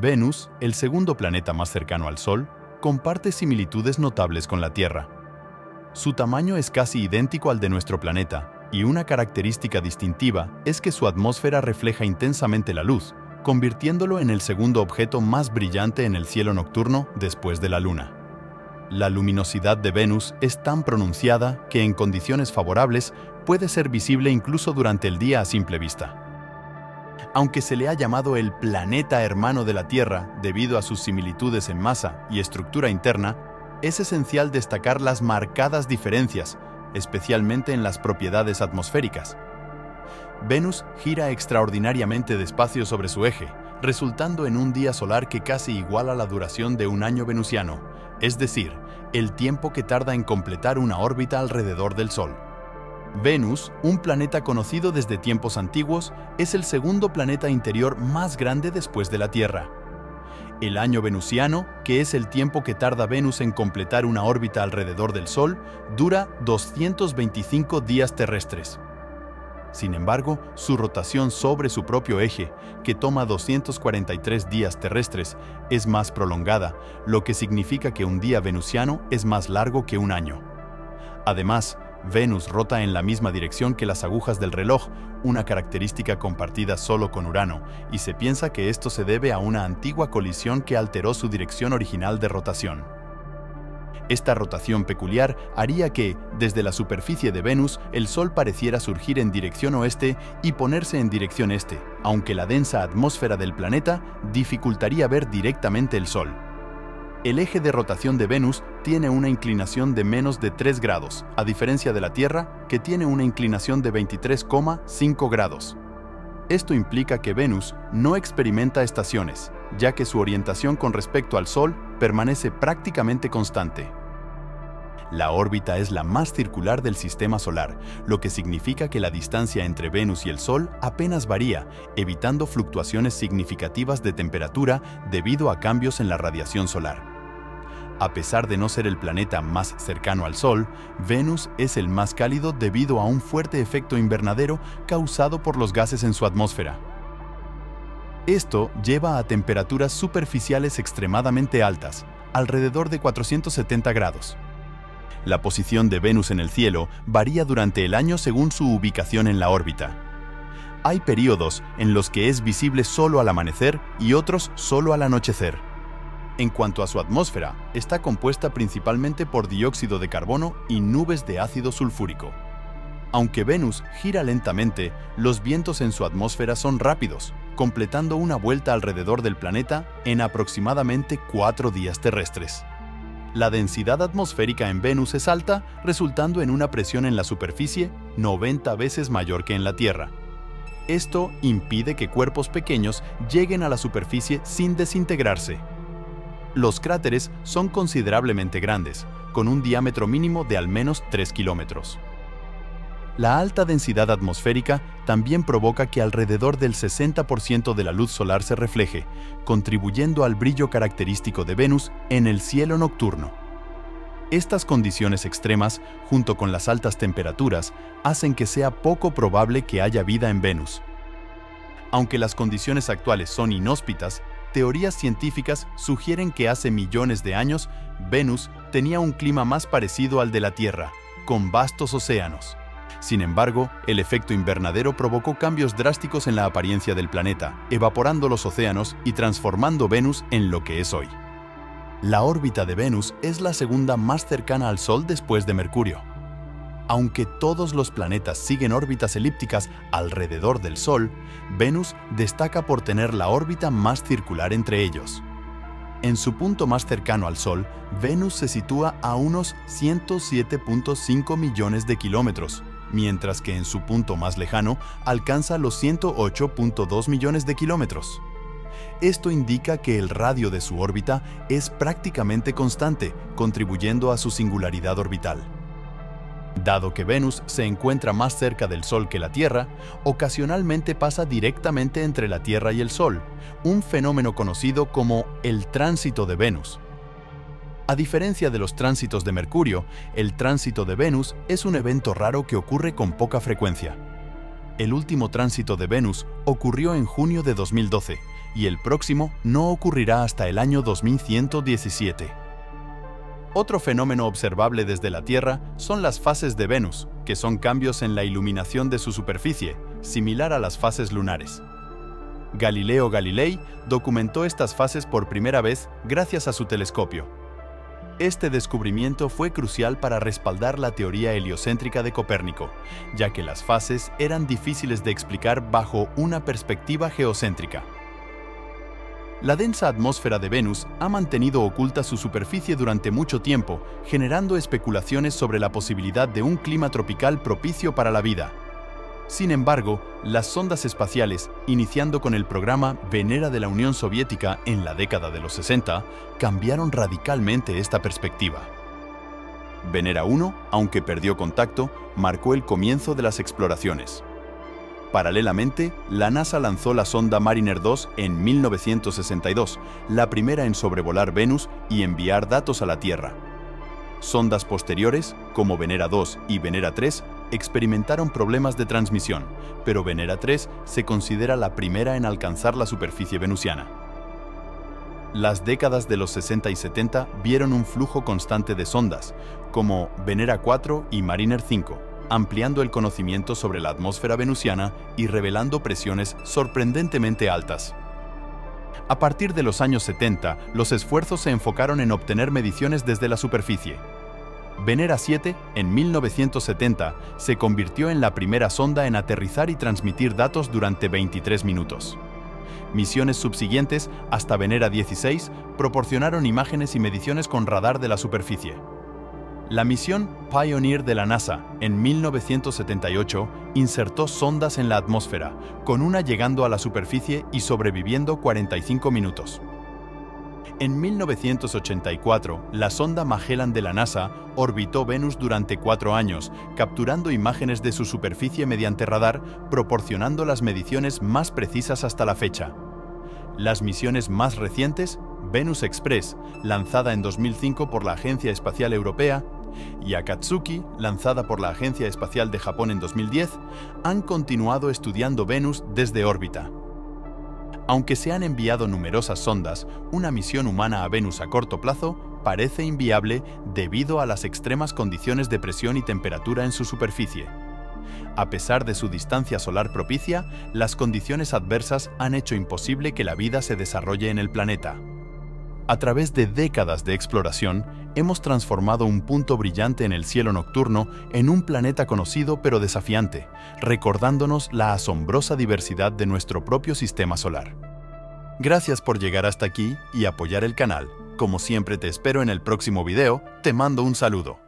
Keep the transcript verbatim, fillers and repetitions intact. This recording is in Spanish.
Venus, el segundo planeta más cercano al Sol, comparte similitudes notables con la Tierra. Su tamaño es casi idéntico al de nuestro planeta, y una característica distintiva es que su atmósfera refleja intensamente la luz, convirtiéndolo en el segundo objeto más brillante en el cielo nocturno después de la Luna. La luminosidad de Venus es tan pronunciada que en condiciones favorables puede ser visible incluso durante el día a simple vista. Aunque se le ha llamado el planeta hermano de la Tierra debido a sus similitudes en masa y estructura interna, es esencial destacar las marcadas diferencias, especialmente en las propiedades atmosféricas. Venus gira extraordinariamente despacio sobre su eje, resultando en un día solar que casi iguala la duración de un año venusiano, es decir, el tiempo que tarda en completar una órbita alrededor del Sol. Venus, un planeta conocido desde tiempos antiguos, es el segundo planeta interior más grande después de la Tierra. El año venusiano, que es el tiempo que tarda Venus en completar una órbita alrededor del Sol, dura doscientos veinticinco días terrestres. Sin embargo, su rotación sobre su propio eje, que toma doscientos cuarenta y tres días terrestres, es más prolongada, lo que significa que un día venusiano es más largo que un año. Además, Venus rota en la misma dirección que las agujas del reloj, una característica compartida solo con Urano, y se piensa que esto se debe a una antigua colisión que alteró su dirección original de rotación. Esta rotación peculiar haría que, desde la superficie de Venus, el Sol pareciera surgir en dirección oeste y ponerse en dirección este, aunque la densa atmósfera del planeta dificultaría ver directamente el Sol. El eje de rotación de Venus tiene una inclinación de menos de tres grados, a diferencia de la Tierra, que tiene una inclinación de veintitrés coma cinco grados. Esto implica que Venus no experimenta estaciones, ya que su orientación con respecto al Sol permanece prácticamente constante. La órbita es la más circular del sistema solar, lo que significa que la distancia entre Venus y el Sol apenas varía, evitando fluctuaciones significativas de temperatura debido a cambios en la radiación solar. A pesar de no ser el planeta más cercano al Sol, Venus es el más cálido debido a un fuerte efecto invernadero causado por los gases en su atmósfera. Esto lleva a temperaturas superficiales extremadamente altas, alrededor de cuatrocientos setenta grados. La posición de Venus en el cielo varía durante el año según su ubicación en la órbita. Hay periodos en los que es visible solo al amanecer y otros solo al anochecer. En cuanto a su atmósfera, está compuesta principalmente por dióxido de carbono y nubes de ácido sulfúrico. Aunque Venus gira lentamente, los vientos en su atmósfera son rápidos, completando una vuelta alrededor del planeta en aproximadamente cuatro días terrestres. La densidad atmosférica en Venus es alta, resultando en una presión en la superficie noventa veces mayor que en la Tierra. Esto impide que cuerpos pequeños lleguen a la superficie sin desintegrarse. Los cráteres son considerablemente grandes, con un diámetro mínimo de al menos tres kilómetros. La alta densidad atmosférica también provoca que alrededor del sesenta por ciento de la luz solar se refleje, contribuyendo al brillo característico de Venus en el cielo nocturno. Estas condiciones extremas, junto con las altas temperaturas, hacen que sea poco probable que haya vida en Venus. Aunque las condiciones actuales son inhóspitas, teorías científicas sugieren que hace millones de años, Venus tenía un clima más parecido al de la Tierra, con vastos océanos. Sin embargo, el efecto invernadero provocó cambios drásticos en la apariencia del planeta, evaporando los océanos y transformando Venus en lo que es hoy. La órbita de Venus es la segunda más cercana al Sol después de Mercurio. Aunque todos los planetas siguen órbitas elípticas alrededor del Sol, Venus destaca por tener la órbita más circular entre ellos. En su punto más cercano al Sol, Venus se sitúa a unos ciento siete punto cinco millones de kilómetros, mientras que en su punto más lejano alcanza los ciento ocho punto dos millones de kilómetros. Esto indica que el radio de su órbita es prácticamente constante, contribuyendo a su singularidad orbital. Dado que Venus se encuentra más cerca del Sol que la Tierra, ocasionalmente pasa directamente entre la Tierra y el Sol, un fenómeno conocido como el tránsito de Venus. A diferencia de los tránsitos de Mercurio, el tránsito de Venus es un evento raro que ocurre con poca frecuencia. El último tránsito de Venus ocurrió en junio de dos mil doce y el próximo no ocurrirá hasta el año dos mil ciento diecisiete. Otro fenómeno observable desde la Tierra son las fases de Venus, que son cambios en la iluminación de su superficie, similar a las fases lunares. Galileo Galilei documentó estas fases por primera vez gracias a su telescopio. Este descubrimiento fue crucial para respaldar la teoría heliocéntrica de Copérnico, ya que las fases eran difíciles de explicar bajo una perspectiva geocéntrica. La densa atmósfera de Venus ha mantenido oculta su superficie durante mucho tiempo, generando especulaciones sobre la posibilidad de un clima tropical propicio para la vida. Sin embargo, las sondas espaciales, iniciando con el programa Venera de la Unión Soviética en la década de los sesenta, cambiaron radicalmente esta perspectiva. Venera uno, aunque perdió contacto, marcó el comienzo de las exploraciones. Paralelamente, la NASA lanzó la sonda Mariner dos en mil novecientos sesenta y dos, la primera en sobrevolar Venus y enviar datos a la Tierra. Sondas posteriores, como Venera dos y Venera tres, experimentaron problemas de transmisión, pero Venera tres se considera la primera en alcanzar la superficie venusiana. Las décadas de los sesenta y setenta vieron un flujo constante de sondas, como Venera cuatro y Mariner cinco, ampliando el conocimiento sobre la atmósfera venusiana y revelando presiones sorprendentemente altas. A partir de los años setenta, los esfuerzos se enfocaron en obtener mediciones desde la superficie. Venera siete, en mil novecientos setenta, se convirtió en la primera sonda en aterrizar y transmitir datos durante veintitrés minutos. Misiones subsiguientes, hasta Venera dieciséis, proporcionaron imágenes y mediciones con radar de la superficie. La misión Pioneer de la NASA, en mil novecientos setenta y ocho, insertó sondas en la atmósfera, con una llegando a la superficie y sobreviviendo cuarenta y cinco minutos. En mil novecientos ochenta y cuatro, la sonda Magellan de la NASA orbitó Venus durante cuatro años, capturando imágenes de su superficie mediante radar, proporcionando las mediciones más precisas hasta la fecha. Las misiones más recientes, Venus Express, lanzada en dos mil cinco por la Agencia Espacial Europea, y Akatsuki, lanzada por la Agencia Espacial de Japón en dos mil diez, han continuado estudiando Venus desde órbita. Aunque se han enviado numerosas sondas, una misión humana a Venus a corto plazo parece inviable debido a las extremas condiciones de presión y temperatura en su superficie. A pesar de su distancia solar propicia, las condiciones adversas han hecho imposible que la vida se desarrolle en el planeta. A través de décadas de exploración, hemos transformado un punto brillante en el cielo nocturno en un planeta conocido pero desafiante, recordándonos la asombrosa diversidad de nuestro propio sistema solar. Gracias por llegar hasta aquí y apoyar el canal. Como siempre te espero en el próximo video, te mando un saludo.